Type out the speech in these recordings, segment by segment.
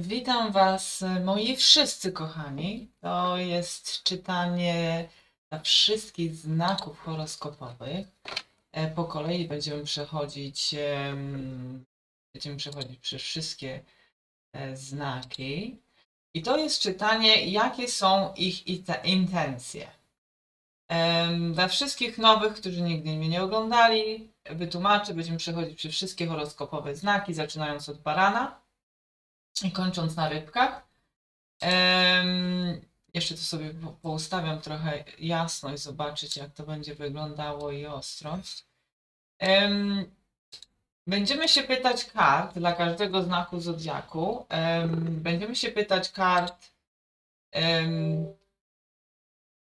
Witam Was, moi wszyscy kochani. To jest czytanie wszystkich znaków horoskopowych. Po kolei będziemy przechodzić przez wszystkie znaki. I to jest czytanie, jakie są ich intencje. Dla wszystkich nowych, którzy nigdy mnie nie oglądali, wytłumaczę, będziemy przechodzić przez wszystkie horoskopowe znaki, zaczynając od barana i kończąc na rybkach. Jeszcze to sobie poustawiam trochę jasność, zobaczyć jak to będzie wyglądało i ostrość. Będziemy się pytać kart dla każdego znaku zodiaku. Będziemy się pytać kart,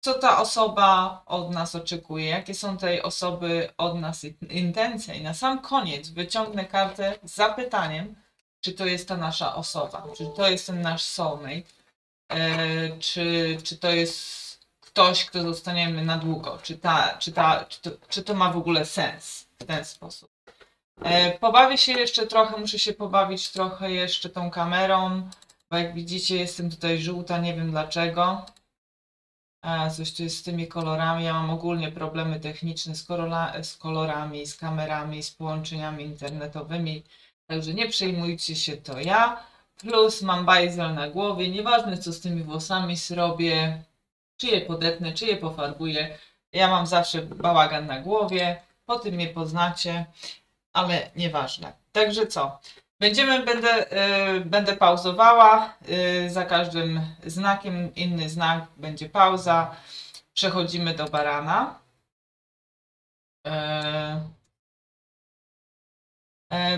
co ta osoba od nas oczekuje, jakie są tej osoby od nas intencje. I na sam koniec wyciągnę kartę z zapytaniem, czy to jest ta nasza osoba, czy to jest ten nasz soulmate, czy to jest ktoś, kto zostaniemy na długo, czy to ma w ogóle sens w ten sposób. Pobawię się jeszcze trochę, muszę się pobawić trochę jeszcze tą kamerą, bo jak widzicie jestem tutaj żółta, nie wiem dlaczego. Coś tu jest z tymi kolorami, ja mam ogólnie problemy techniczne z kolorami, z kamerami, z połączeniami internetowymi. Także nie przejmujcie się, to ja. Plus mam bajzel na głowie, nieważne co z tymi włosami zrobię, czy je podetnę, czy je pofarbuję. Ja mam zawsze bałagan na głowie, po tym mnie poznacie, ale nieważne. Także co? Będę pauzowała, za każdym znakiem inny znak będzie pauza. Przechodzimy do barana.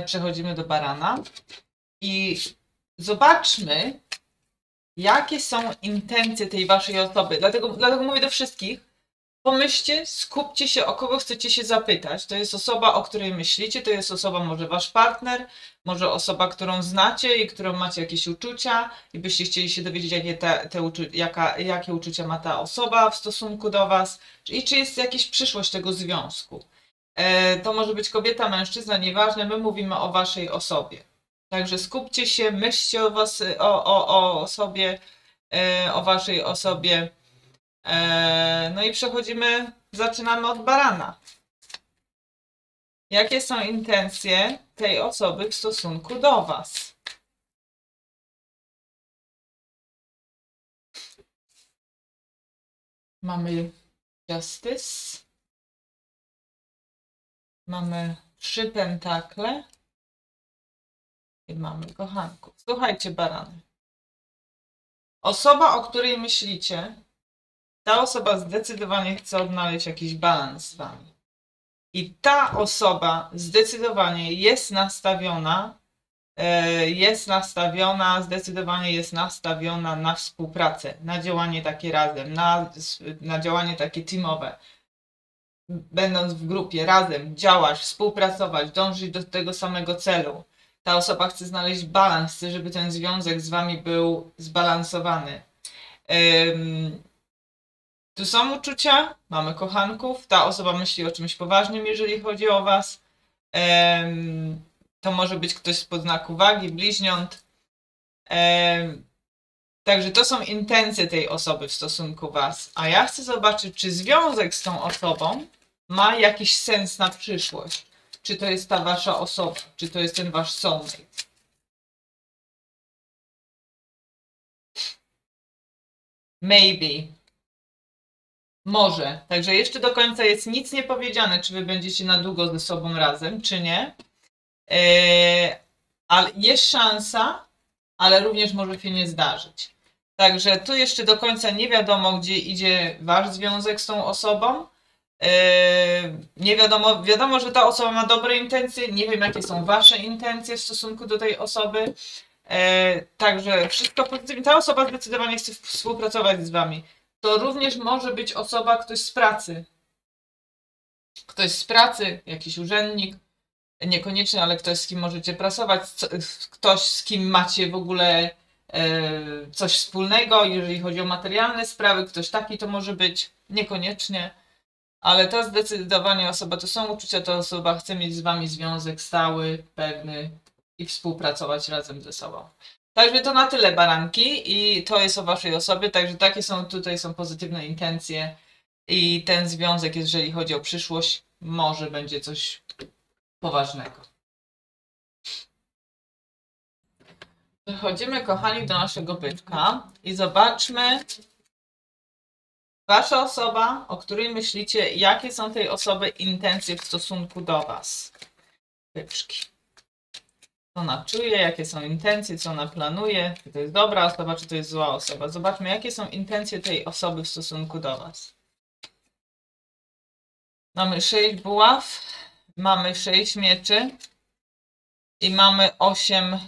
Przechodzimy do barana i zobaczmy, jakie są intencje tej waszej osoby. Dlatego mówię do wszystkich, pomyślcie, skupcie się, o kogo chcecie się zapytać. To jest osoba, o której myślicie, to jest osoba, może wasz partner, może osoba, którą znacie i którą macie jakieś uczucia i byście chcieli się dowiedzieć, jakie uczucia ma ta osoba w stosunku do was i czy jest jakaś przyszłość tego związku. To może być kobieta, mężczyzna, nieważne, my mówimy o waszej osobie. Także skupcie się, myślcie o was, o waszej osobie. No i przechodzimy, zaczynamy od barana. Jakie są intencje tej osoby w stosunku do was? Mamy Justice. Mamy 3 pentakle i mamy kochanków. Słuchajcie, barany. Osoba, o której myślicie, ta osoba zdecydowanie chce odnaleźć jakiś balans z wami. I ta osoba zdecydowanie jest nastawiona na współpracę, na działanie takie razem, na działanie takie teamowe. Będąc w grupie, razem działać, współpracować, dążyć do tego samego celu. Ta osoba chce znaleźć balans, chce, żeby ten związek z wami był zbalansowany. Tu są uczucia, mamy kochanków, ta osoba myśli o czymś poważnym, jeżeli chodzi o was. To może być ktoś spod znaku wagi, bliźniąt. Także to są intencje tej osoby w stosunku was. A ja chcę zobaczyć, czy związek z tą osobą ma jakiś sens na przyszłość. Czy to jest ta wasza osoba, czy to jest ten wasz soulmate. Maybe. Może. Także jeszcze do końca jest nic nie powiedziane, czy wy będziecie na długo ze sobą razem, czy nie. Ale jest szansa, ale również może się nie zdarzyć. Także tu jeszcze do końca nie wiadomo, gdzie idzie wasz związek z tą osobą. Nie wiadomo, że ta osoba ma dobre intencje, nie wiem jakie są wasze intencje w stosunku do tej osoby. Także wszystko pozytywnie. Ta osoba zdecydowanie chce współpracować z wami. To również może być osoba, ktoś z pracy. Ktoś z pracy, jakiś urzędnik. Niekoniecznie, ale ktoś, z kim możecie pracować, ktoś, z kim macie w ogóle coś wspólnego, jeżeli chodzi o materialne sprawy, ktoś taki to może być, niekoniecznie, ale to zdecydowanie osoba, to są uczucia, ta osoba chce mieć z wami związek stały, pewny i współpracować razem ze sobą. Także to na tyle, baranki, i to jest o waszej osobie, także takie są, tutaj są pozytywne intencje i ten związek, jeżeli chodzi o przyszłość, może będzie coś poważnego. Przechodzimy, kochani, do naszego byczka i zobaczmy, wasza osoba, o której myślicie, jakie są tej osoby intencje w stosunku do was. Byczki. Co ona czuje, jakie są intencje, co ona planuje, czy to jest dobra osoba, czy to jest zła osoba. Zobaczmy, jakie są intencje tej osoby w stosunku do was. Mamy 6 buław, mamy 6 mieczy i mamy 8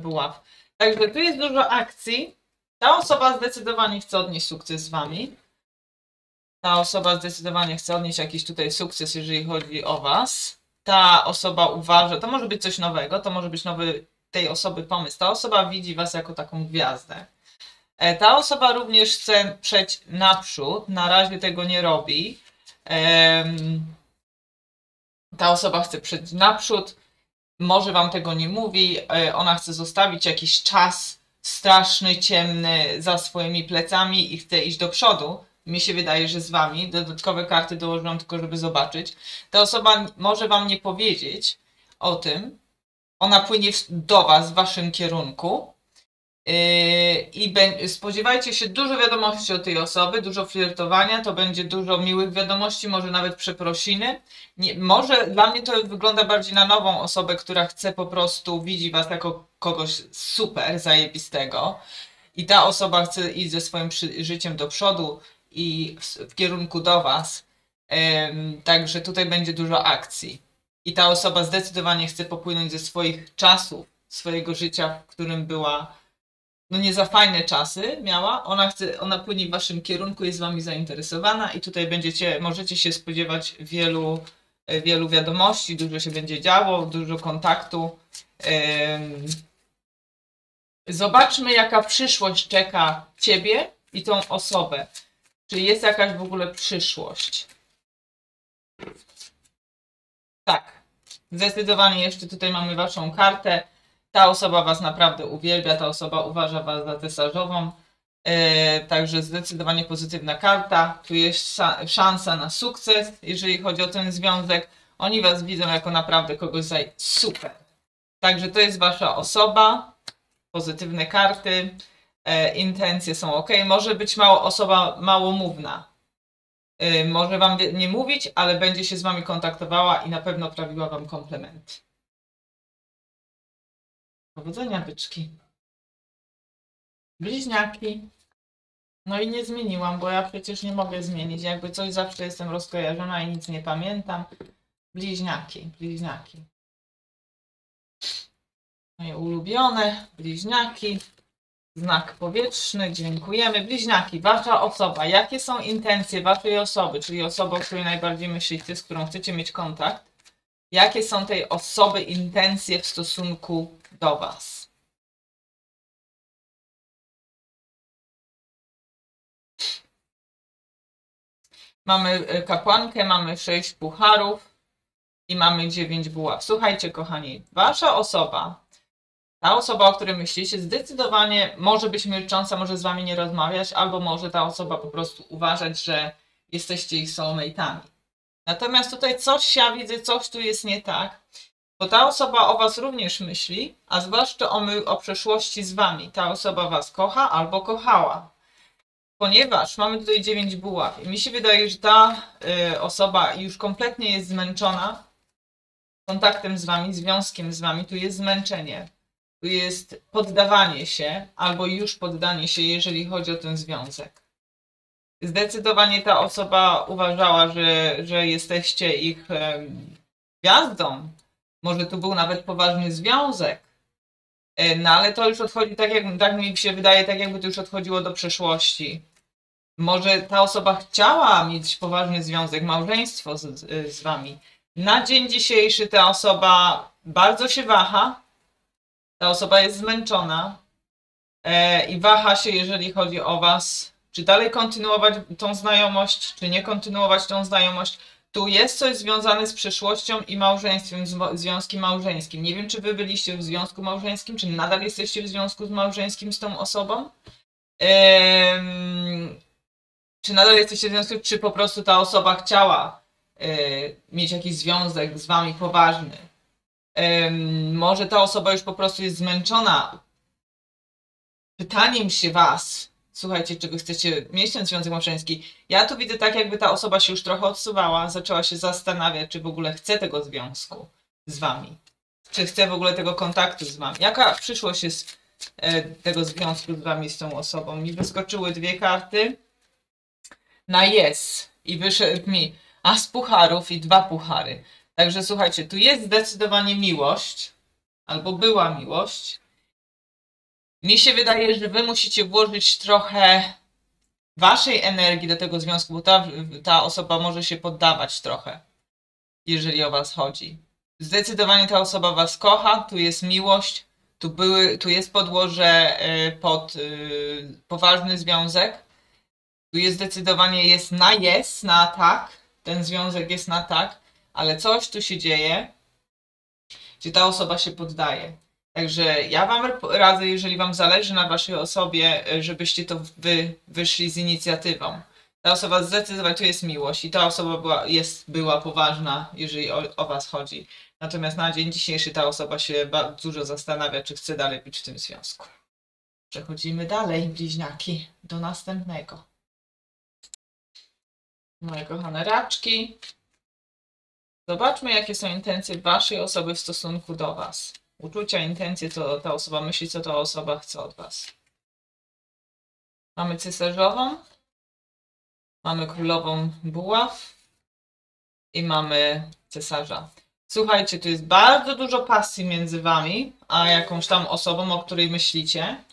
buław. Także tu jest dużo akcji. Ta osoba zdecydowanie chce odnieść sukces z wami. Ta osoba zdecydowanie chce odnieść jakiś tutaj sukces, jeżeli chodzi o was. Ta osoba uważa, to może być coś nowego, to może być nowy tej osoby pomysł. Ta osoba widzi was jako taką gwiazdę. Ta osoba również chce przejść naprzód, na razie tego nie robi. Ta osoba chce przejść naprzód, może wam tego nie mówi, ona chce zostawić jakiś czas straszny, ciemny za swoimi plecami i chce iść do przodu. Mi się wydaje, że z wami. Dodatkowe karty dołożyłam tylko, żeby zobaczyć. Ta osoba może wam nie powiedzieć o tym. Ona płynie do was w waszym kierunku. I spodziewajcie się dużo wiadomości o tej osoby, dużo flirtowania, to będzie dużo miłych wiadomości, może nawet przeprosiny. Nie, może dla mnie to wygląda bardziej na nową osobę, która chce po prostu, widzi was jako kogoś super zajebistego. I ta osoba chce iść ze swoim życiem do przodu i w kierunku do was. Także tutaj będzie dużo akcji. I ta osoba zdecydowanie chce popłynąć ze swoich czasów, swojego życia, w którym była, no nie za fajne czasy miała. Ona płynie w waszym kierunku, jest z wami zainteresowana i tutaj możecie się spodziewać wielu wiadomości, dużo się będzie działo, dużo kontaktu. Zobaczmy, jaka przyszłość czeka ciebie i tą osobę. Czy jest jakaś w ogóle przyszłość? Tak, zdecydowanie jeszcze tutaj mamy waszą kartę. Ta osoba was naprawdę uwielbia, ta osoba uważa was za cesarzową. Także zdecydowanie pozytywna karta. Tu jest szansa na sukces, jeżeli chodzi o ten związek. Oni was widzą jako naprawdę kogoś za super. Także to jest wasza osoba. Pozytywne karty. Intencje są ok. Może być osoba małomówna. Może wam nie mówić, ale będzie się z wami kontaktowała i na pewno prawiła wam komplementy. Powodzenia, byczki. Bliźniaki. No i nie zmieniłam, bo ja przecież nie mogę zmienić. Jakby coś, zawsze jestem rozkojarzona i nic nie pamiętam. Bliźniaki, bliźniaki. Moje ulubione, bliźniaki. Znak powietrzny, dziękujemy. Bliźniaki, wasza osoba. Jakie są intencje waszej osoby, czyli osoby, o której najbardziej myślicie, z którą chcecie mieć kontakt? Jakie są tej osoby intencje w stosunku do was? Mamy kapłankę, mamy 6 pucharów i mamy 9 buław. Słuchajcie, kochani, wasza osoba, ta osoba, o której myślicie, zdecydowanie może być milcząca, może z wami nie rozmawiać, albo może ta osoba po prostu uważać, że jesteście ich soulmate'ami. Natomiast tutaj coś ja widzę, coś tu jest nie tak, bo ta osoba o was również myśli, a zwłaszcza o przeszłości z wami. Ta osoba was kocha albo kochała, ponieważ mamy tutaj 9 buław i mi się wydaje, że ta osoba już kompletnie jest zmęczona kontaktem z wami, związkiem z wami. Tu jest zmęczenie. Tu jest poddawanie się, albo już poddanie się, jeżeli chodzi o ten związek. Zdecydowanie ta osoba uważała, że jesteście ich gwiazdą. Może tu był nawet poważny związek. No ale to już odchodzi, tak mi się wydaje, tak jakby to już odchodziło do przeszłości. Może ta osoba chciała mieć poważny związek, małżeństwo z wami. Na dzień dzisiejszy ta osoba bardzo się waha. Ta osoba jest zmęczona i waha się, jeżeli chodzi o was, czy dalej kontynuować tą znajomość, czy nie kontynuować tą znajomość. Tu jest coś związane z przeszłością i małżeństwem, związkiem małżeńskim. Nie wiem, czy wy byliście w związku małżeńskim, czy nadal jesteście w związku małżeńskim z tą osobą. Czy nadal jesteście w związku, czy po prostu ta osoba chciała mieć jakiś związek z wami poważny. Może ta osoba już po prostu jest zmęczona pytaniem się was, słuchajcie, czy wy chcecie mieć ten związek małżeński. Ja tu widzę tak, jakby ta osoba się już trochę odsuwała, zaczęła się zastanawiać, czy w ogóle chce tego związku z wami. Czy chce w ogóle tego kontaktu z wami. Jaka przyszłość jest tego związku z wami, z tą osobą? Mi wyskoczyły dwie karty na yes i wyszedł mi as pucharów i 2 puchary. Także słuchajcie, tu jest zdecydowanie miłość, albo była miłość. Mi się wydaje, że wy musicie włożyć trochę waszej energii do tego związku, bo ta osoba może się poddawać trochę, jeżeli o was chodzi. Zdecydowanie ta osoba was kocha, tu jest miłość, tu jest podłoże pod poważny związek. Tu jest zdecydowanie na tak, ten związek jest na tak, ale coś tu się dzieje, gdzie ta osoba się poddaje. Także ja wam radzę, jeżeli wam zależy na waszej osobie, żebyście to wy wyszli z inicjatywą. Ta osoba zdecydowanie, tu jest miłość i ta osoba była poważna, jeżeli o was chodzi. Natomiast na dzień dzisiejszy ta osoba się bardzo dużo zastanawia, czy chce dalej być w tym związku. Przechodzimy dalej, bliźniaki, do następnego. Moje kochane raczki. Zobaczmy, jakie są intencje waszej osoby w stosunku do was. Uczucia, intencje, co ta osoba myśli, co ta osoba chce od was. Mamy cesarzową, mamy królową buław i mamy cesarza. Słuchajcie, tu jest bardzo dużo pasji między wami, a jakąś tam osobą, o której myślicie.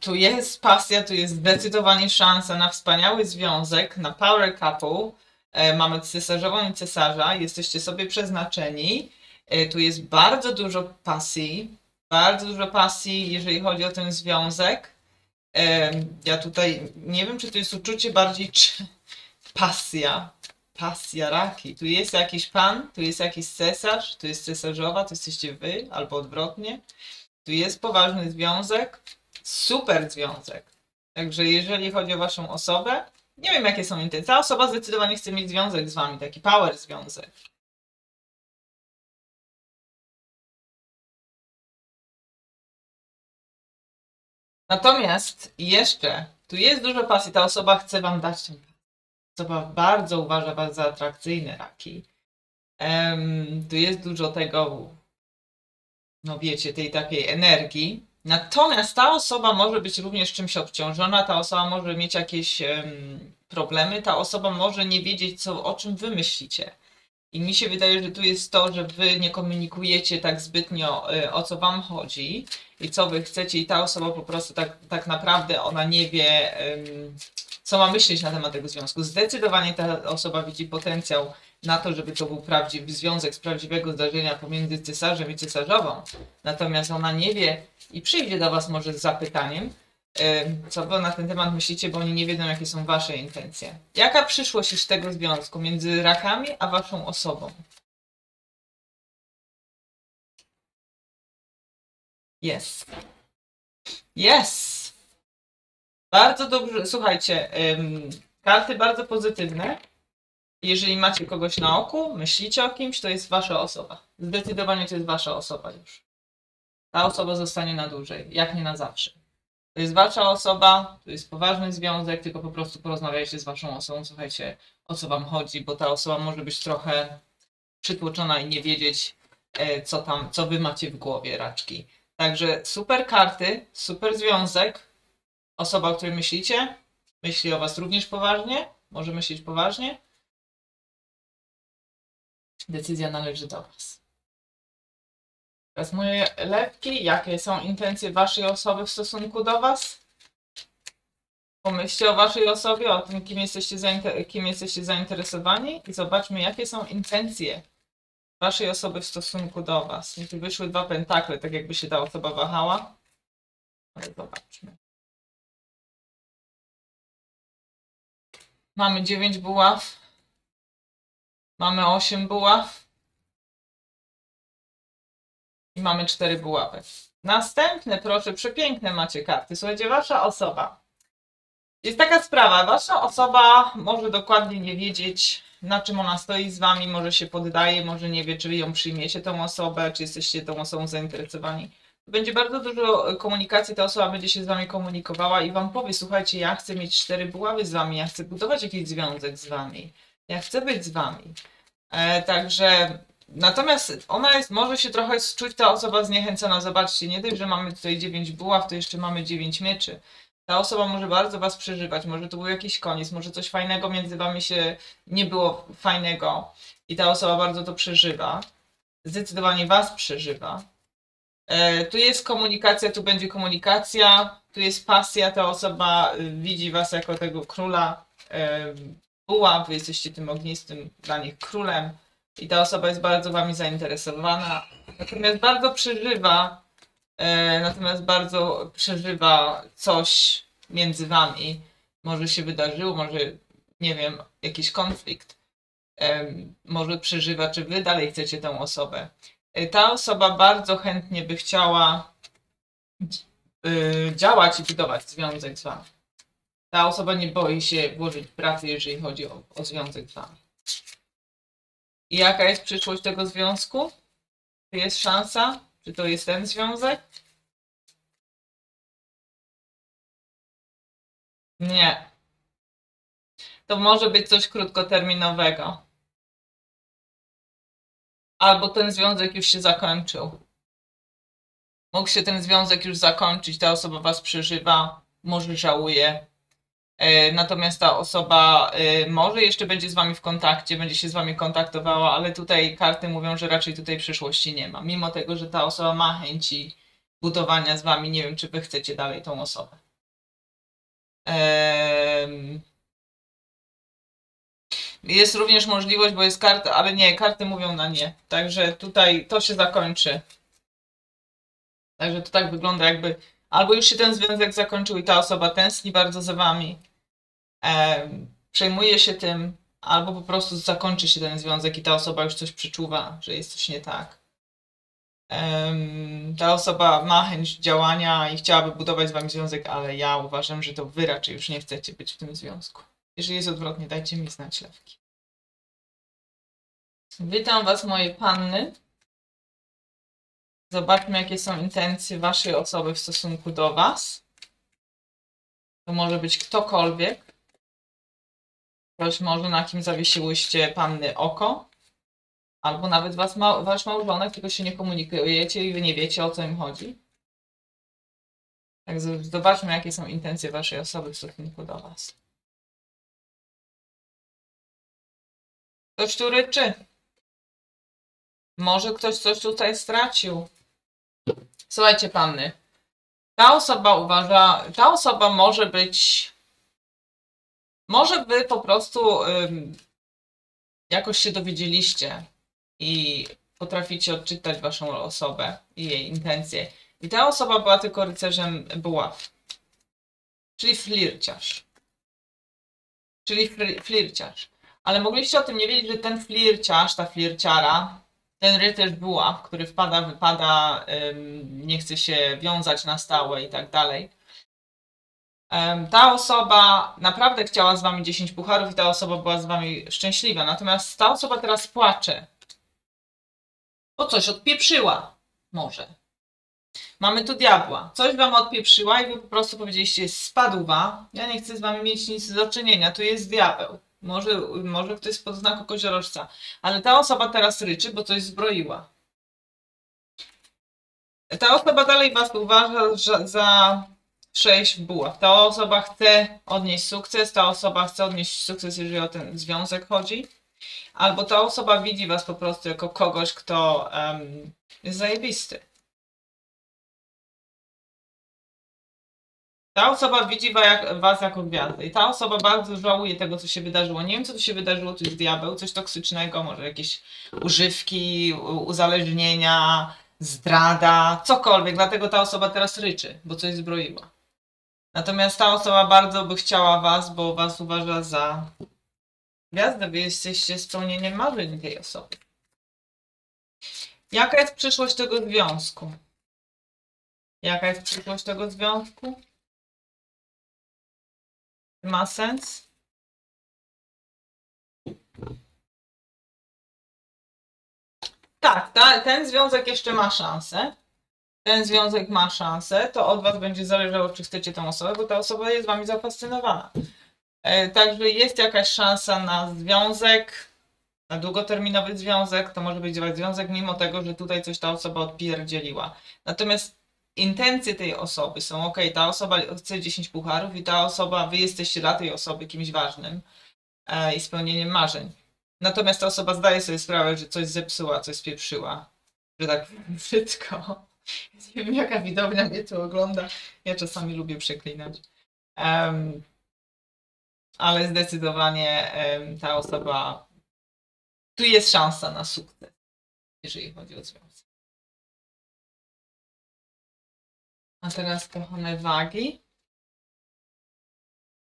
Tu jest pasja, tu jest zdecydowanie szansa na wspaniały związek, na power couple. Mamy cesarzową i cesarza, jesteście sobie przeznaczeni. Tu jest bardzo dużo pasji, jeżeli chodzi o ten związek. Ja tutaj nie wiem, czy to jest uczucie bardziej, czy pasja, raki. Tu jest jakiś pan, tu jest jakiś cesarz, tu jest cesarzowa, to jesteście wy, albo odwrotnie. Tu jest poważny związek, super związek. Także jeżeli chodzi o waszą osobę, nie wiem, jakie są intencje. Ta osoba zdecydowanie chce mieć związek z wami, taki power związek. Natomiast jeszcze, tu jest dużo pasji, ta osoba chce wam dać ten pasję. Osoba bardzo uważa was za atrakcyjne raki. Tu jest dużo tego, no wiecie, tej takiej energii. Natomiast ta osoba może być również czymś obciążona, ta osoba może mieć jakieś problemy, ta osoba może nie wiedzieć, o czym wy myślicie. I mi się wydaje, że tu jest to, że wy nie komunikujecie tak zbytnio, o co wam chodzi i co wy chcecie, i ta osoba po prostu tak naprawdę ona nie wie, co ma myśleć na temat tego związku. Zdecydowanie ta osoba widzi potencjał na to, żeby to był prawdziwy związek z prawdziwego zdarzenia pomiędzy cesarzem i cesarzową. Natomiast ona nie wie i przyjdzie do was może z zapytaniem, co wy na ten temat myślicie, bo oni nie wiedzą, jakie są wasze intencje. Jaka przyszłość jest tego związku między rakami a waszą osobą? Yes. Yes! Bardzo dobrze, słuchajcie, karty bardzo pozytywne. Jeżeli macie kogoś na oku, myślicie o kimś, to jest wasza osoba. Zdecydowanie to jest wasza osoba już. Ta osoba zostanie na dłużej, jak nie na zawsze. To jest wasza osoba, to jest poważny związek, tylko po prostu porozmawiajcie z waszą osobą, słuchajcie, o co wam chodzi, bo ta osoba może być trochę przytłoczona i nie wiedzieć, co wy macie w głowie, raczki. Także super karty, super związek. Osoba, o której myślicie, myśli o was również poważnie, może myśleć poważnie. Decyzja należy do was. Teraz moje lewki, jakie są intencje waszej osoby w stosunku do was? Pomyślcie o waszej osobie, o tym, kim jesteście zainteresowani, i zobaczmy, jakie są intencje waszej osoby w stosunku do was. I tu wyszły 2 pentakle, tak jakby się ta osoba wahała. Ale zobaczmy. Mamy 9 buław, Mamy 8 buław. I mamy 4 buławy. Następne, proszę, przepiękne macie karty. Słuchajcie, wasza osoba. Jest taka sprawa, wasza osoba może dokładnie nie wiedzieć, na czym ona stoi z wami, może się poddaje, może nie wie, czy wy ją przyjmiecie, tą osobę, czy jesteście tą osobą zainteresowani. Będzie bardzo dużo komunikacji, ta osoba będzie się z wami komunikowała i wam powie, słuchajcie, ja chcę mieć 4 buławy z wami, ja chcę budować jakiś związek z wami, ja chcę być z wami. Także... Natomiast ona jest, może się trochę czuć ta osoba zniechęcona. Zobaczcie, nie dość, że mamy tutaj 9 buław, to jeszcze mamy 9 mieczy. Ta osoba może bardzo was przeżywać, może to był jakiś koniec, może coś fajnego między wami się nie było fajnego i ta osoba bardzo to przeżywa. Zdecydowanie was przeżywa. Tu jest komunikacja, tu będzie komunikacja, tu jest pasja, ta osoba widzi was jako tego króla buław, wy jesteście tym ognistym dla nich królem. I ta osoba jest bardzo wami zainteresowana, natomiast bardzo przeżywa coś między wami. Może się wydarzyło, może, nie wiem, jakiś konflikt. Może przeżywa, czy wy dalej chcecie tę osobę. Ta osoba bardzo chętnie by chciała działać i budować związek z wami. Ta osoba nie boi się włożyć pracy, jeżeli chodzi o związek z wami. I jaka jest przyszłość tego związku? Czy jest szansa? Czy to jest ten związek? Nie. To może być coś krótkoterminowego. Albo ten związek już się zakończył. Mógł się ten związek już zakończyć, ta osoba was przeżywa, może żałuje. Natomiast ta osoba może jeszcze będzie z wami w kontakcie, będzie się z wami kontaktowała, ale tutaj karty mówią, że raczej tutaj przyszłości nie ma. Mimo tego, że ta osoba ma chęci budowania z wami, nie wiem, czy wy chcecie dalej tą osobę. Jest również możliwość, bo jest karta, ale nie, karty mówią na nie. Także tutaj to się zakończy. Także to tak wygląda, jakby... Albo już się ten związek zakończył i ta osoba tęskni bardzo za wami, przejmuje się tym, albo po prostu zakończy się ten związek i ta osoba już coś przeczuwa, że jest coś nie tak. Ta osoba ma chęć działania i chciałaby budować z wami związek, ale ja uważam, że to wy raczej już nie chcecie być w tym związku. Jeżeli jest odwrotnie, dajcie mi znać, lewki. Witam was, moje panny. Zobaczmy, jakie są intencje waszej osoby w stosunku do was. To może być ktokolwiek. Ktoś może, na kim zawiesiłyście panny oko. Albo nawet wasz małżonek, tylko się nie komunikujecie i wy nie wiecie, o co im chodzi. Tak, zobaczmy, jakie są intencje waszej osoby w stosunku do was. Ktoś tu ryczy. Może ktoś coś tutaj stracił. Słuchajcie, panny, ta osoba może być, może wy po prostu jakoś się dowiedzieliście i potraficie odczytać waszą osobę i jej intencje. I ta osoba była tylko rycerzem buław, czyli flirciarz. Ale mogliście o tym nie wiedzieć, że ten flirciarz, ta flirciara, ten rycerz buław, który wpada, wypada, nie chce się wiązać na stałe i tak dalej. Ta osoba naprawdę chciała z wami 10 pucharów i ta osoba była z wami szczęśliwa. Natomiast ta osoba teraz płacze. Bo coś odpieprzyła. Może. Mamy tu diabła. Coś wam odpieprzyła i wy po prostu powiedzieliście, spadła. Ja nie chcę z wami mieć nic do czynienia. Tu jest diabeł. Może ktoś spod znaku koziorożca. Ale ta osoba teraz ryczy, bo coś zbroiła. Ta osoba dalej was uważa za 6 buław. Ta osoba chce odnieść sukces. Ta osoba chce odnieść sukces, jeżeli o ten związek chodzi. Albo ta osoba widzi was po prostu jako kogoś, kto jest zajebisty. Ta osoba widzi was jako gwiazdę i ta osoba bardzo żałuje tego, co się wydarzyło. Nie wiem, co tu się wydarzyło, to jest diabeł, coś toksycznego, może jakieś używki, uzależnienia, zdrada, cokolwiek. Dlatego ta osoba teraz ryczy, bo coś zbroiła. Natomiast ta osoba bardzo by chciała was, bo was uważa za Gwiazda, wy jesteście spełnieniem marzeń tej osoby. Jaka jest przyszłość tego związku? Jaka jest przyszłość tego związku? Ma sens? Tak, ten związek jeszcze ma szansę. Ten związek ma szansę. To od was będzie zależało, czy chcecie tę osobę, bo ta osoba jest wami zafascynowana. Także jest jakaś szansa na związek, na długoterminowy związek. To może być związek, mimo tego, że tutaj coś ta osoba odpierdzieliła. Natomiast intencje tej osoby są ok. Ta osoba chce 10 pucharów i ta osoba, wy jesteście dla tej osoby kimś ważnym i spełnieniem marzeń. Natomiast ta osoba zdaje sobie sprawę, że coś zepsuła, coś spieprzyła. Że tak brzydko. Nie wiem, jaka widownia mnie tu ogląda. Ja czasami lubię przeklinać. Ale zdecydowanie ta osoba... Tu jest szansa na sukces, jeżeli chodzi o związek. A teraz, kochane wagi.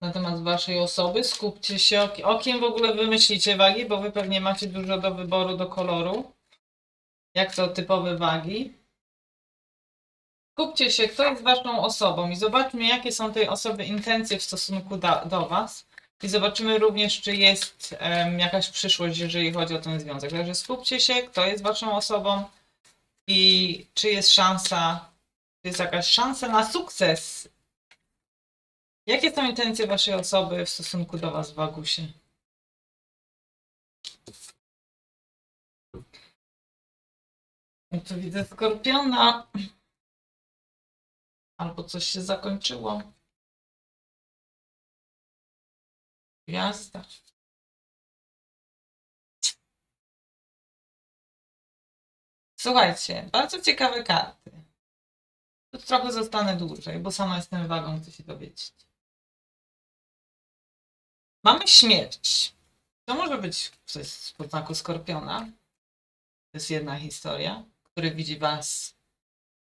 Na temat waszej osoby, skupcie się okiem w ogóle wymyślicie wagi, bo wy pewnie macie dużo do wyboru, do koloru. Jak to typowe wagi. Skupcie się, kto jest waszą osobą i zobaczmy, jakie są tej osoby intencje w stosunku do was. I zobaczymy również, czy jest jakaś przyszłość, jeżeli chodzi o ten związek. Także skupcie się, kto jest waszą osobą i czy jest szansa, czy jest jakaś szansa na sukces. Jakie są intencje waszej osoby w stosunku do was, Wagusie? No tu widzę skorpiona. Albo coś się zakończyło. Gwiazda. Słuchajcie, bardzo ciekawe karty. Tu trochę zostanę dłużej, bo sama jestem wagą, chcę się dowiedzieć. Mamy śmierć. To może być coś spod znaku skorpiona. To jest jedna historia, który widzi was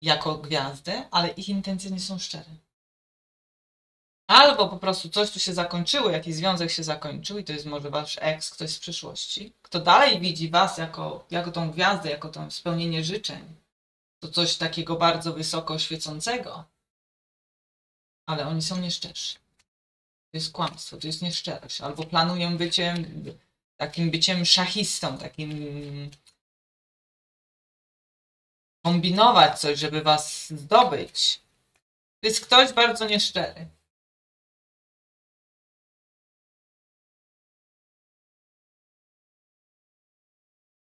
jako gwiazdę, ale ich intencje nie są szczere. Albo po prostu coś tu się zakończyło, jakiś związek się zakończył i to jest może wasz ex, ktoś z przyszłości, kto dalej widzi was jako tą gwiazdę, jako to spełnienie życzeń. To coś takiego bardzo wysoko świecącego. Ale oni są nieszczerzy. To jest kłamstwo, to jest nieszczerość. Albo planują byciem szachistą, takim... kombinować coś, żeby was zdobyć. To jest ktoś bardzo nieszczery.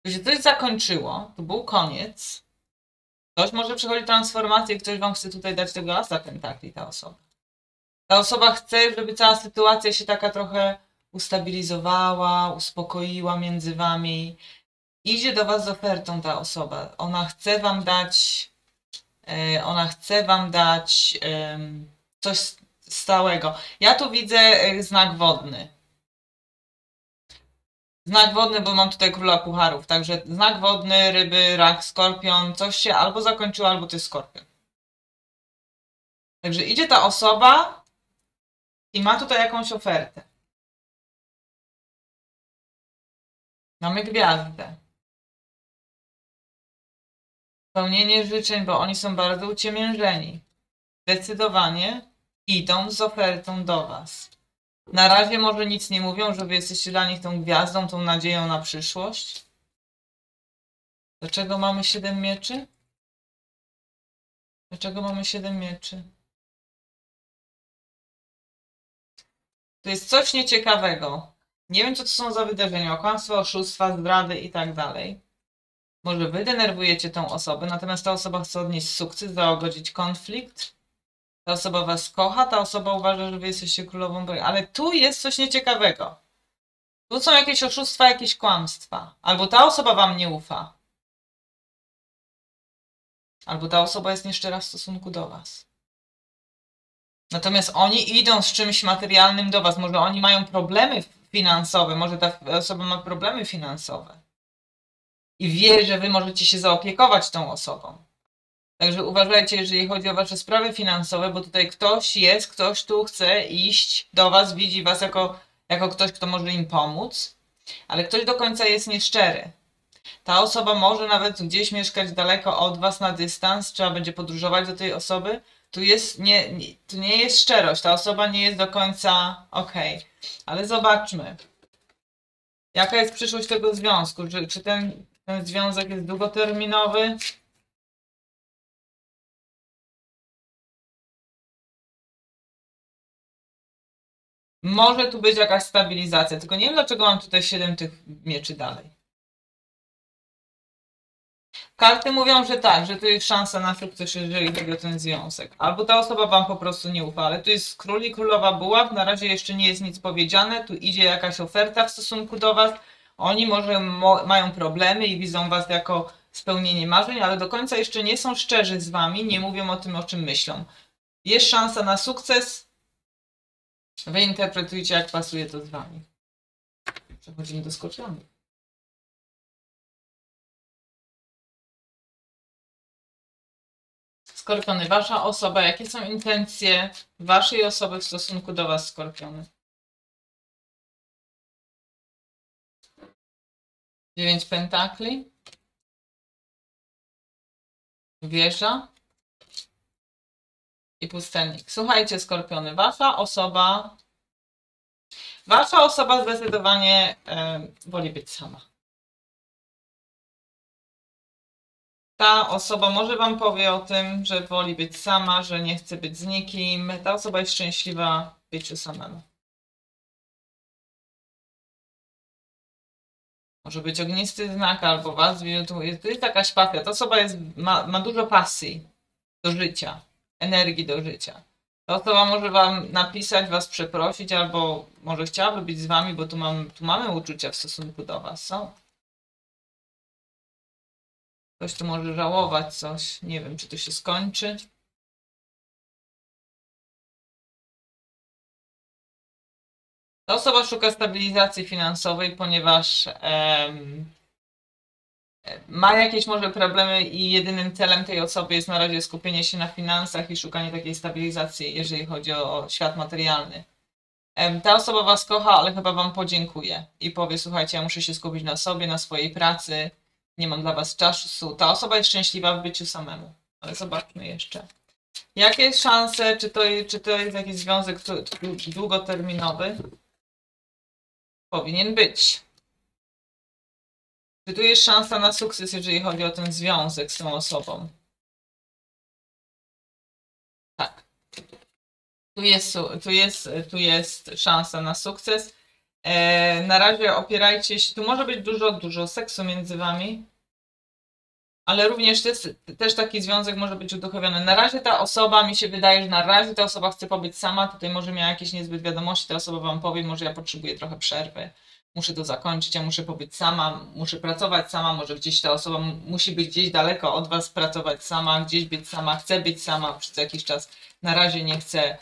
Gdy się coś zakończyło, to był koniec. Ktoś może przechodzi transformację, ktoś wam chce tutaj dać tego asa pentakli, ta osoba. Ta osoba chce, żeby cała sytuacja się taka trochę ustabilizowała, uspokoiła między wami. Idzie do was z ofertą ta osoba. Ona chce wam dać coś stałego. Ja tu widzę znak wodny. Znak wodny, bo mam tutaj króla pucharów. Także znak wodny, ryby, rak, skorpion. Coś się albo zakończyło, albo to jest skorpion. Także idzie ta osoba i ma tutaj jakąś ofertę. Mamy gwiazdę. Spełnienie życzeń, bo oni są bardzo uciemiężeni. Zdecydowanie idą z ofertą do was. Na razie może nic nie mówią, że wy jesteście dla nich tą gwiazdą, tą nadzieją na przyszłość. Dlaczego mamy 7 mieczy? Dlaczego mamy 7 mieczy? To jest coś nieciekawego. Nie wiem, co to są za wydarzenia. Kłamstwo, oszustwa, zdrady i tak dalej. Może wy denerwujecie tą osobę, natomiast ta osoba chce odnieść sukces, załagodzić konflikt. Ta osoba was kocha, ta osoba uważa, że wy jesteście królową, ale tu jest coś nieciekawego. Tu są jakieś oszustwa, jakieś kłamstwa. Albo ta osoba wam nie ufa. Albo ta osoba jest nieszczera w stosunku do was. Natomiast oni idą z czymś materialnym do was. Może oni mają problemy finansowe, może ta osoba ma problemy finansowe. I wie, że wy możecie się zaopiekować tą osobą. Także uważajcie, jeżeli chodzi o wasze sprawy finansowe, bo tutaj ktoś tu chce iść do was, widzi was jako, jako ktoś, kto może im pomóc, ale ktoś do końca jest nieszczery. Ta osoba może nawet gdzieś mieszkać daleko od was, na dystans, trzeba będzie podróżować do tej osoby. Tu nie jest szczerość, ta osoba nie jest do końca okej. Ale zobaczmy, jaka jest przyszłość tego związku, czy ten związek jest długoterminowy? Może tu być jakaś stabilizacja, tylko nie wiem, dlaczego mam tutaj 7 tych mieczy dalej. Karty mówią, że tak, że tu jest szansa na sukces, jeżeli chodzi o ten związek. Albo ta osoba wam po prostu nie ufa, ale tu jest król i królowa buław, na razie jeszcze nie jest nic powiedziane, tu idzie jakaś oferta w stosunku do was, oni może mają problemy i widzą was jako spełnienie marzeń, ale do końca jeszcze nie są szczerzy z wami, nie mówią o tym, o czym myślą. Jest szansa na sukces, wy interpretujcie, jak pasuje to z wami. Przechodzimy do skorpiona. Skorpiony, wasza osoba, jakie są intencje waszej osoby w stosunku do was, skorpiony? 9 pentakli. Wieża. I pustelnik. Słuchajcie, skorpiony, wasza osoba zdecydowanie woli być sama. Ta osoba może wam powie o tym, że woli być sama, że nie chce być z nikim. Ta osoba jest szczęśliwa w byciu samemu. Może być ognisty znak albo was. To jest jakaś pasja. Ta osoba ma dużo pasji do życia, energii do życia. Ta osoba może wam napisać, was przeprosić albo może chciałaby być z wami, bo tu mamy uczucia w stosunku do was. Są. Ktoś tu może żałować coś. Nie wiem, czy to się skończy. Ta osoba szuka stabilizacji finansowej, ponieważ ma jakieś może problemy i jedynym celem tej osoby jest na razie skupienie się na finansach i szukanie takiej stabilizacji, jeżeli chodzi o świat materialny. Ta osoba was kocha, ale chyba wam podziękuje i powie: słuchajcie, ja muszę się skupić na sobie, na swojej pracy. Nie mam dla was czasu. Ta osoba jest szczęśliwa w byciu samemu. Ale zobaczmy jeszcze. Jakie szanse, czy to jest jakiś związek długoterminowy? Powinien być. Czy tu jest szansa na sukces, jeżeli chodzi o ten związek z tą osobą? Tak. Tu jest szansa na sukces. Na razie opierajcie się, tu może być dużo seksu między wami, ale również też taki związek może być uduchowiony. Na razie ta osoba, mi się wydaje, że na razie ta osoba chce pobyć sama, tutaj może miała jakieś niezbyt wiadomości, ta osoba wam powie: może ja potrzebuję trochę przerwy, muszę to zakończyć, ja muszę pobyć sama, muszę pracować sama, może gdzieś ta osoba musi być gdzieś daleko od was, pracować sama, gdzieś być sama, chce być sama przez jakiś czas, na razie nie chce.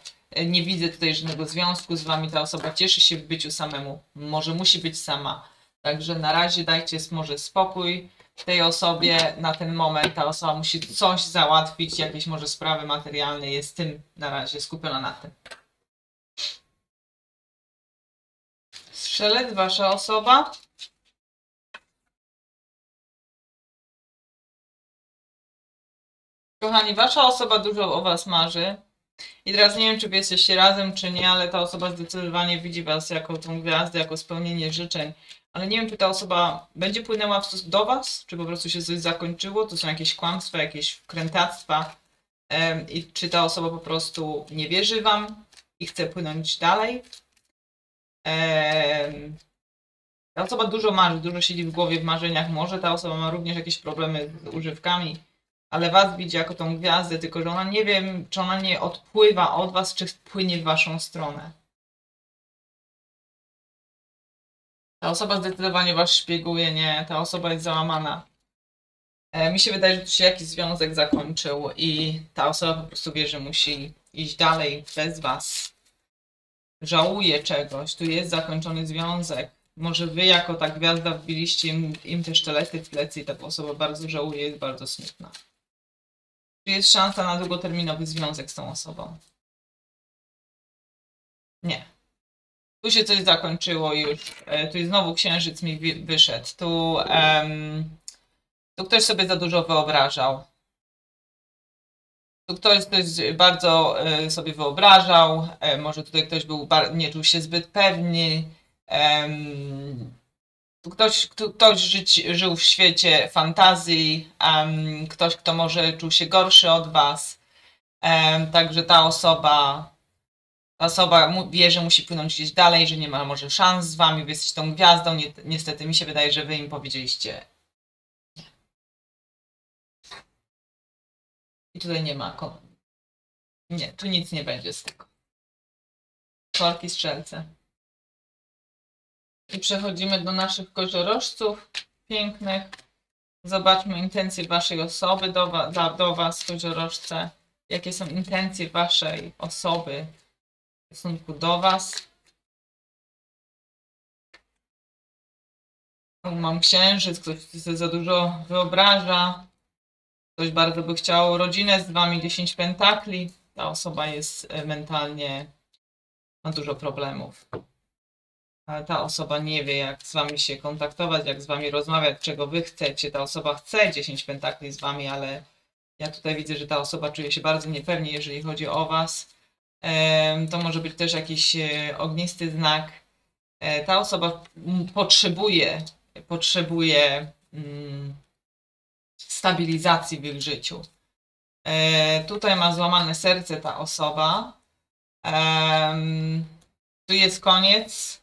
Nie widzę tutaj żadnego związku z wami, ta osoba cieszy się w byciu samemu, może musi być sama. Także na razie dajcie może spokój tej osobie na ten moment, ta osoba musi coś załatwić, jakieś może sprawy materialne, jest tym na razie skupiona na tym. Strzelec, wasza osoba. Kochani, wasza osoba dużo o was marzy. I teraz nie wiem, czy wy jesteście razem, czy nie, ale ta osoba zdecydowanie widzi was jako tą gwiazdę, jako spełnienie życzeń. Ale nie wiem, czy ta osoba będzie płynęła do was, czy po prostu się coś zakończyło, to są jakieś kłamstwa, jakieś wkrętactwa. I czy ta osoba po prostu nie wierzy wam i chce płynąć dalej. Ta osoba dużo marzy, dużo siedzi w głowie, w marzeniach. Może ta osoba ma również jakieś problemy z używkami. Ale was widzi jako tą gwiazdę, tylko że ona nie wiem, czy ona nie odpływa od was, czy płynie w waszą stronę. Ta osoba zdecydowanie was szpieguje, nie, ta osoba jest załamana. Mi się wydaje, że tu się jakiś związek zakończył i ta osoba po prostu wie, że musi iść dalej bez was. Żałuje czegoś, tu jest zakończony związek. Może wy jako ta gwiazda wbiliście im te sztylety w plecy i ta osoba bardzo żałuje, jest bardzo smutna. Czy jest szansa na długoterminowy związek z tą osobą? Nie. Tu się coś zakończyło już, tu znowu księżyc mi wyszedł, tu ktoś sobie za dużo wyobrażał. Tu ktoś bardzo sobie wyobrażał, może tutaj ktoś był, nie czuł się zbyt pewny. Tu ktoś żył w świecie fantazji, ktoś, kto może czuł się gorszy od was. Także ta osoba wie, że musi płynąć gdzieś dalej, że nie ma może szans z wami, wy jesteście tą gwiazdą. Niestety mi się wydaje, że wy im powiedzieliście. I tutaj nie ma nie, tu nic nie będzie z tego. Korki, strzelce. I przechodzimy do naszych koziorożców pięknych. Zobaczmy intencje waszej osoby do was, koziorożce. Jakie są intencje waszej osoby w stosunku do was. Tu mam księżyc, ktoś sobie za dużo wyobraża. Ktoś bardzo by chciał rodzinę z wami, 10 pentakli. Ta osoba jest mentalnie, ma dużo problemów. Ale ta osoba nie wie, jak z wami się kontaktować, jak z wami rozmawiać, czego wy chcecie. Ta osoba chce 10 pentakli z wami, ale ja tutaj widzę, że ta osoba czuje się bardzo niepewnie, jeżeli chodzi o was. To może być też jakiś ognisty znak. Ta osoba potrzebuje stabilizacji w ich życiu. Tutaj ma złamane serce ta osoba. Tu jest koniec.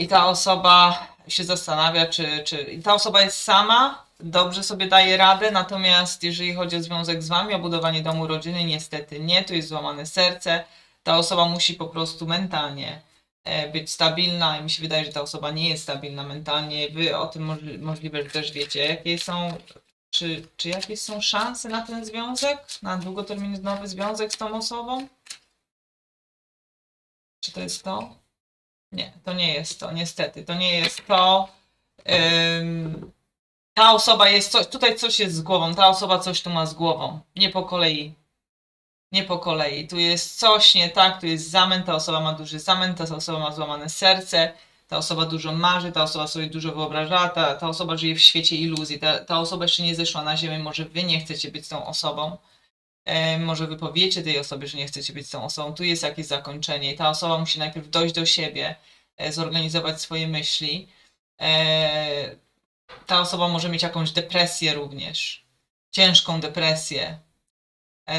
I ta osoba się zastanawia, czy ta osoba jest sama, dobrze sobie daje radę, natomiast jeżeli chodzi o związek z wami, o budowanie domu, rodziny, niestety nie, tu jest złamane serce. Ta osoba musi po prostu mentalnie być stabilna i mi się wydaje, że ta osoba nie jest stabilna mentalnie. Wy o tym możliwe, że też wiecie, jakie są, czy jakieś są szanse na ten związek, na długoterminowy związek z tą osobą? Czy to jest to? Nie, to nie jest to, niestety, to nie jest to. Ta osoba jest, tutaj coś jest z głową, ta osoba coś tu ma z głową, nie po kolei. Nie po kolei, tu jest coś nie tak, tu jest zamęt, ta osoba ma duży zamęt, ta osoba ma złamane serce, ta osoba dużo marzy, ta osoba sobie dużo wyobraża, ta osoba żyje w świecie iluzji, ta osoba jeszcze nie zeszła na ziemię, może wy nie chcecie być tą osobą, może wy powiecie tej osobie, że nie chcecie być tą osobą, tu jest jakieś zakończenie i ta osoba musi najpierw dojść do siebie, zorganizować swoje myśli. Ta osoba może mieć jakąś depresję również, ciężką depresję.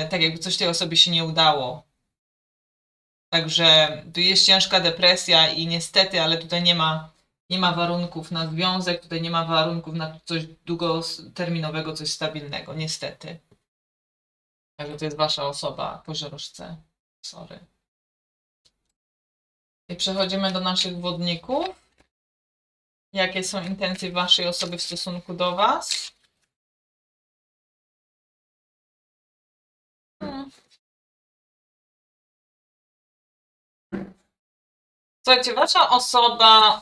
Tak jakby coś tej osobie się nie udało. Także tu jest ciężka depresja i niestety, ale tutaj nie ma warunków na związek, tutaj nie ma warunków na coś długoterminowego, coś stabilnego, niestety. Także to jest wasza osoba, koziorożce. Sorry. I przechodzimy do naszych wodników. Jakie są intencje waszej osoby w stosunku do was? Słuchajcie, wasza osoba,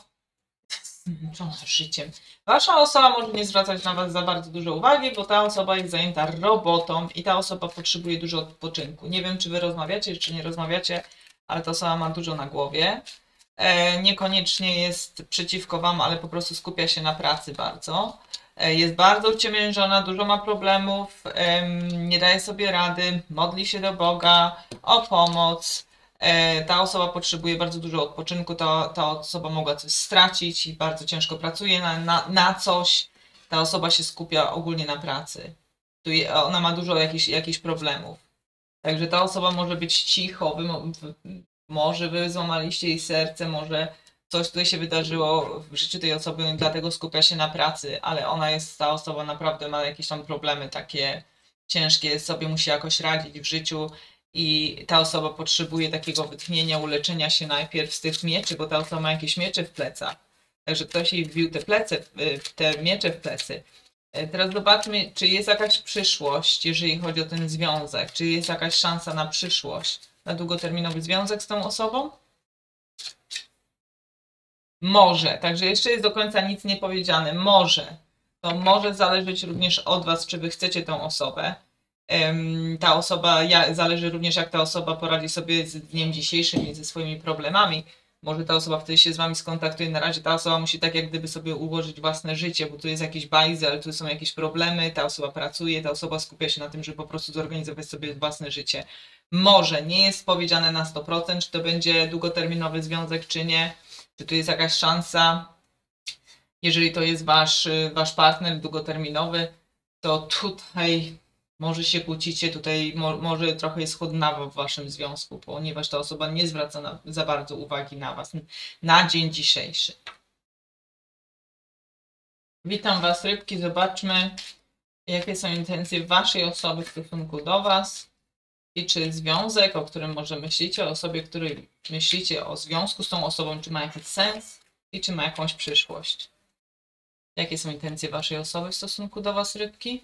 życiem. Wasza osoba może nie zwracać na was za bardzo dużo uwagi, bo ta osoba jest zajęta robotą i ta osoba potrzebuje dużo odpoczynku. Nie wiem, czy wy rozmawiacie, czy nie rozmawiacie, ale ta osoba ma dużo na głowie. Niekoniecznie jest przeciwko wam, ale po prostu skupia się na pracy bardzo. Jest bardzo uciemiężona, dużo ma problemów, nie daje sobie rady, modli się do Boga o pomoc. Ta osoba potrzebuje bardzo dużo odpoczynku, ta osoba mogła coś stracić i bardzo ciężko pracuje na coś. Ta osoba się skupia ogólnie na pracy. Tu ona ma dużo jakichś problemów. Także ta osoba może być cicho, może wy złamaliście jej serce, może coś tutaj się wydarzyło w życiu tej osoby, dlatego skupia się na pracy, ale ta osoba naprawdę ma jakieś tam problemy takie ciężkie, sobie musi jakoś radzić w życiu i ta osoba potrzebuje takiego wytchnienia, uleczenia się najpierw z tych mieczy, bo ta osoba ma jakieś miecze w plecach. Także ktoś jej wbił te miecze w plecy. Teraz zobaczmy, czy jest jakaś przyszłość, jeżeli chodzi o ten związek, czy jest jakaś szansa na przyszłość, na długoterminowy związek z tą osobą. Może, także jeszcze jest do końca nic nie powiedziane, może. To może zależeć również od was, czy wy chcecie tą osobę. ta osoba, zależy również jak ta osoba poradzi sobie z dniem dzisiejszym i ze swoimi problemami. Może ta osoba wtedy się z wami skontaktuje. Na razie ta osoba musi tak jak gdyby sobie ułożyć własne życie, bo tu jest jakiś bajzel, tu są jakieś problemy, ta osoba pracuje, ta osoba skupia się na tym, żeby po prostu zorganizować sobie własne życie. Może, nie jest powiedziane na 100%, czy to będzie długoterminowy związek, czy nie, czy tu jest jakaś szansa. Jeżeli to jest wasz partner długoterminowy, to tutaj może się kłócicie, tutaj może trochę jest chłodnawa w waszym związku, ponieważ ta osoba nie zwraca za bardzo uwagi na was na dzień dzisiejszy. Witam was, rybki. Zobaczmy, jakie są intencje waszej osoby w stosunku do was i czy związek, o którym może myślicie, o osobie, której myślicie o związku z tą osobą, czy ma jakiś sens i czy ma jakąś przyszłość. Jakie są intencje waszej osoby w stosunku do was, rybki?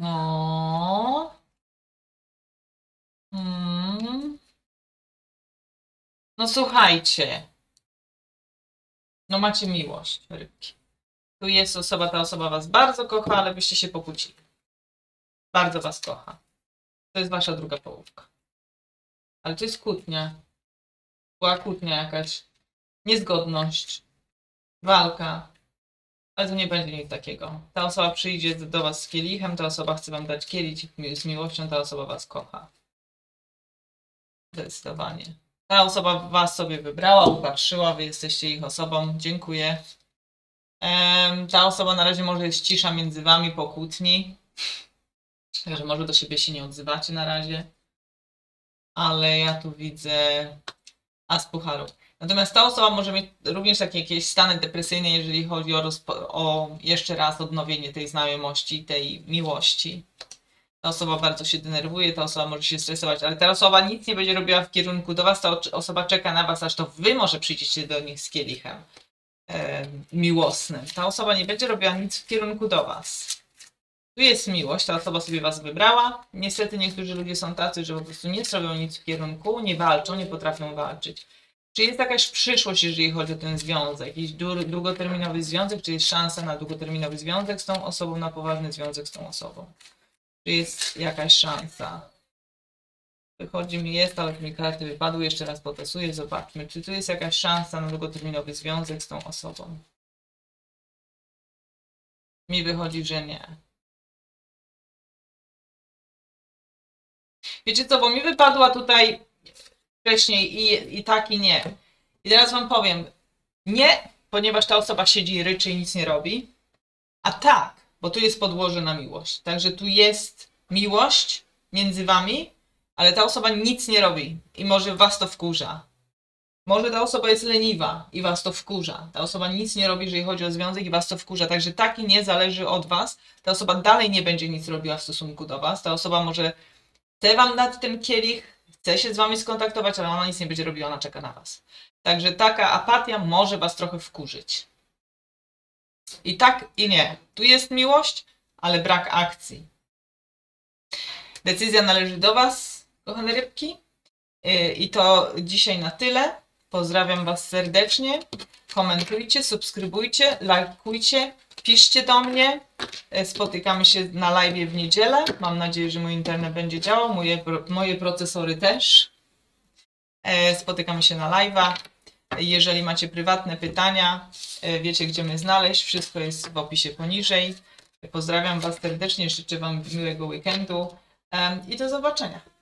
No. No słuchajcie. No macie miłość, rybki. Tu jest osoba, ta osoba was bardzo kocha, ale byście się pokłócili. Bardzo was kocha. To jest wasza druga połówka. Ale to jest kłótnia. Była kłótnia jakaś. Niezgodność. Walka. Ale to nie będzie nic takiego. Ta osoba przyjdzie do was z kielichem, ta osoba chce wam dać kielich z miłością, ta osoba was kocha. Zdecydowanie. Ta osoba was sobie wybrała, upatrzyła, wy jesteście ich osobą. Dziękuję. Ta osoba na razie może jest cisza między wami po kłótni. Także może do siebie się nie odzywacie na razie. Ale ja tu widzę as pucharów. Natomiast ta osoba może mieć również takie jakieś stany depresyjne, jeżeli chodzi o jeszcze raz odnowienie tej znajomości, tej miłości. Ta osoba bardzo się denerwuje, ta osoba może się stresować, ale ta osoba nic nie będzie robiła w kierunku do was, ta osoba czeka na was, aż to wy może przyjdziecie do nich z kielichem miłosnym. Ta osoba nie będzie robiła nic w kierunku do was. Tu jest miłość, ta osoba sobie was wybrała. Niestety niektórzy ludzie są tacy, że po prostu nie zrobią nic w kierunku, nie walczą, nie potrafią walczyć. Czy jest jakaś przyszłość, jeżeli chodzi o ten związek? Jakiś długoterminowy związek? Czy jest szansa na długoterminowy związek z tą osobą, na poważny związek z tą osobą? Czy jest jakaś szansa? Wychodzi mi jest, ale mi karty wypadły. Jeszcze raz potasuję, zobaczmy. Czy tu jest jakaś szansa na długoterminowy związek z tą osobą? Mi wychodzi, że nie. Wiecie co, bo mi wypadła tutaj wcześniej i tak, i nie. I teraz wam powiem, nie, ponieważ ta osoba siedzi i ryczy i nic nie robi, a tak, bo tu jest podłoże na miłość. Także tu jest miłość między wami, ale ta osoba nic nie robi i może was to wkurza. Może ta osoba jest leniwa i was to wkurza. Ta osoba nic nie robi, jeżeli chodzi o związek i was to wkurza. Także tak i nie zależy od was. Ta osoba dalej nie będzie nic robiła w stosunku do was. Ta osoba może chce wam dać ten kielich, chce się z wami skontaktować, ale ona nic nie będzie robiła, ona czeka na was. Także taka apatia może was trochę wkurzyć. I tak, i nie. Tu jest miłość, ale brak akcji. Decyzja należy do was, kochane rybki. I to dzisiaj na tyle. Pozdrawiam was serdecznie. Komentujcie, subskrybujcie, lajkujcie, piszcie do mnie. Spotykamy się na live w niedzielę. Mam nadzieję, że mój internet będzie działał, moje procesory też. Spotykamy się na live'a. Jeżeli macie prywatne pytania, wiecie gdzie mnie znaleźć. Wszystko jest w opisie poniżej. Pozdrawiam was serdecznie, życzę wam miłego weekendu i do zobaczenia.